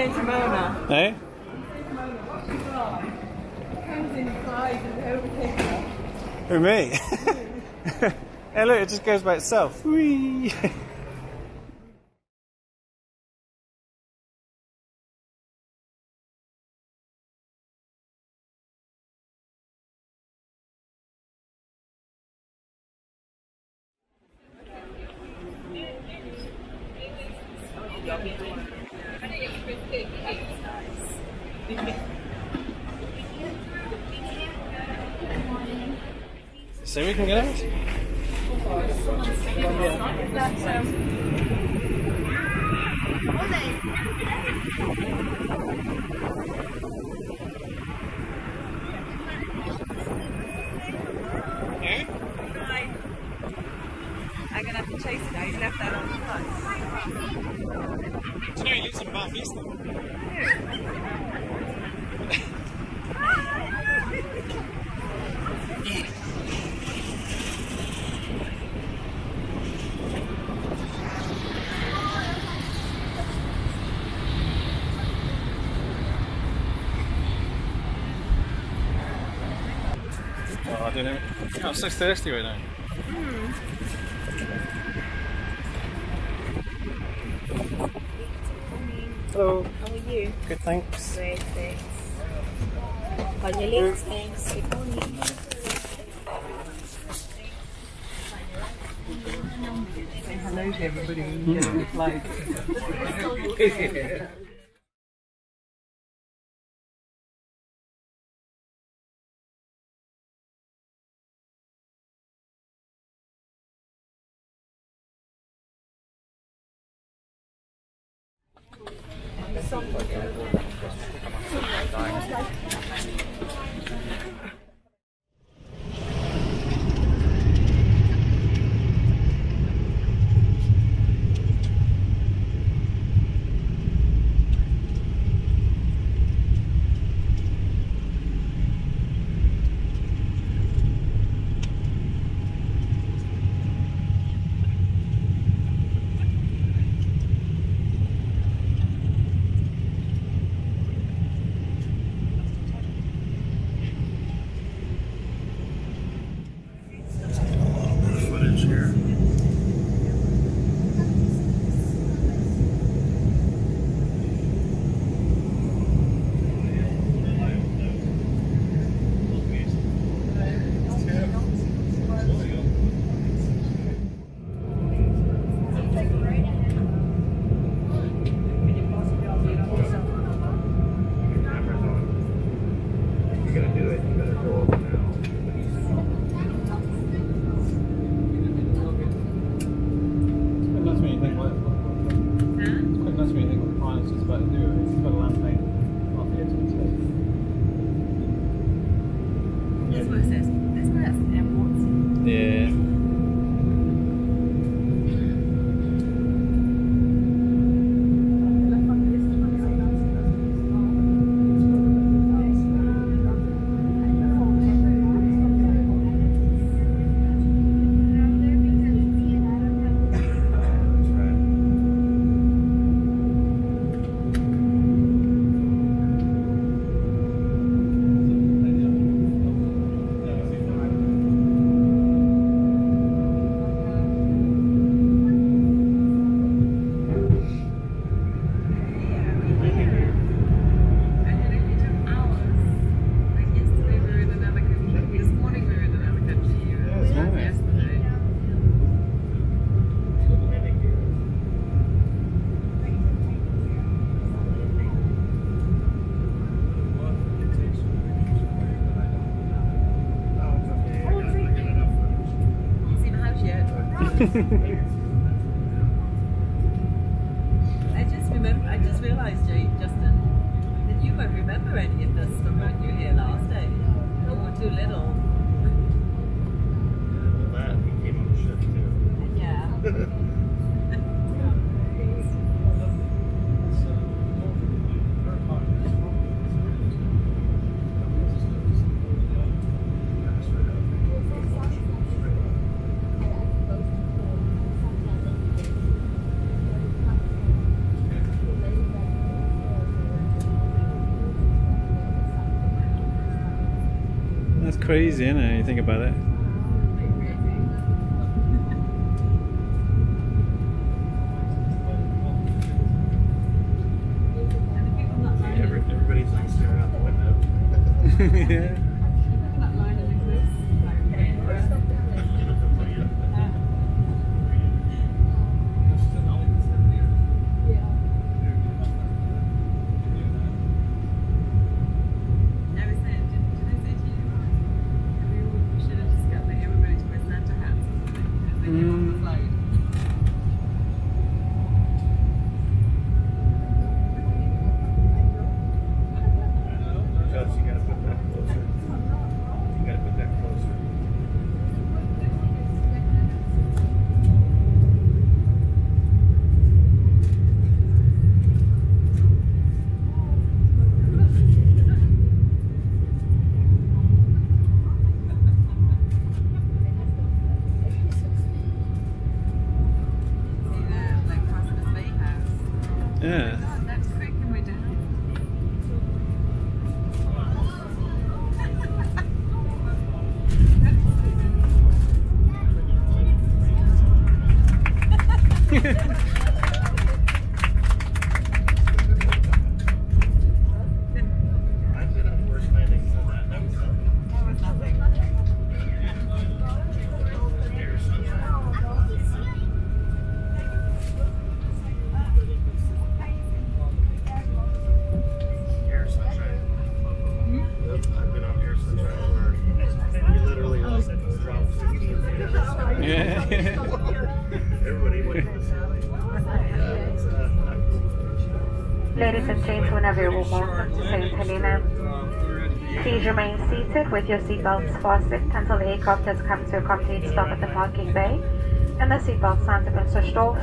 say to Mona? Eh? Comes inside and everything. Who, me? Hey look, it just goes by itself. Whee! So we can get out? Yeah? I'm gonna have to chase it now, he's left that on the front. Do you know he lives in Bath East? Yeah. I don't know. I'm so thirsty right now. Hello. How are you? Good, thanks. Great, thanks. On your legs, thanks. Good morning. Say hello to everybody when you get on the flight. I just realised, Justin, that you won't remember any of this from when you were here last day. You were too little. Yeah, we came on the ship too. crazy, isn't it? You think about it. Everybody thinks they're out the window. Yeah. Yeah. God, that's quick and we're down. I did a worse landing than that. That was nothing. Ladies and gentlemen, a very warm welcome to Saint Helena. Please remain seated with your seatbelts fastened until the helicopters come to a complete stop at the parking bay and the seatbelt signs have been switched off.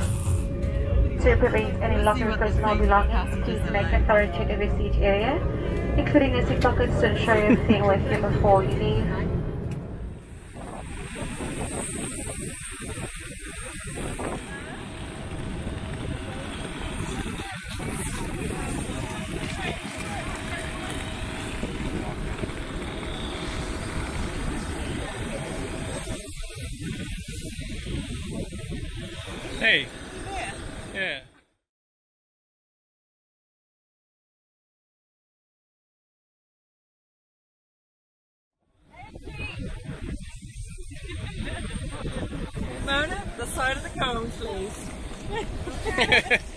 To prevent any loss of personal belongings, please make a thorough check of your seat area, including your seat pockets, to ensure you have everything with you before you leave. Hey. Yeah. Yeah. Mona, the side of the cone, please.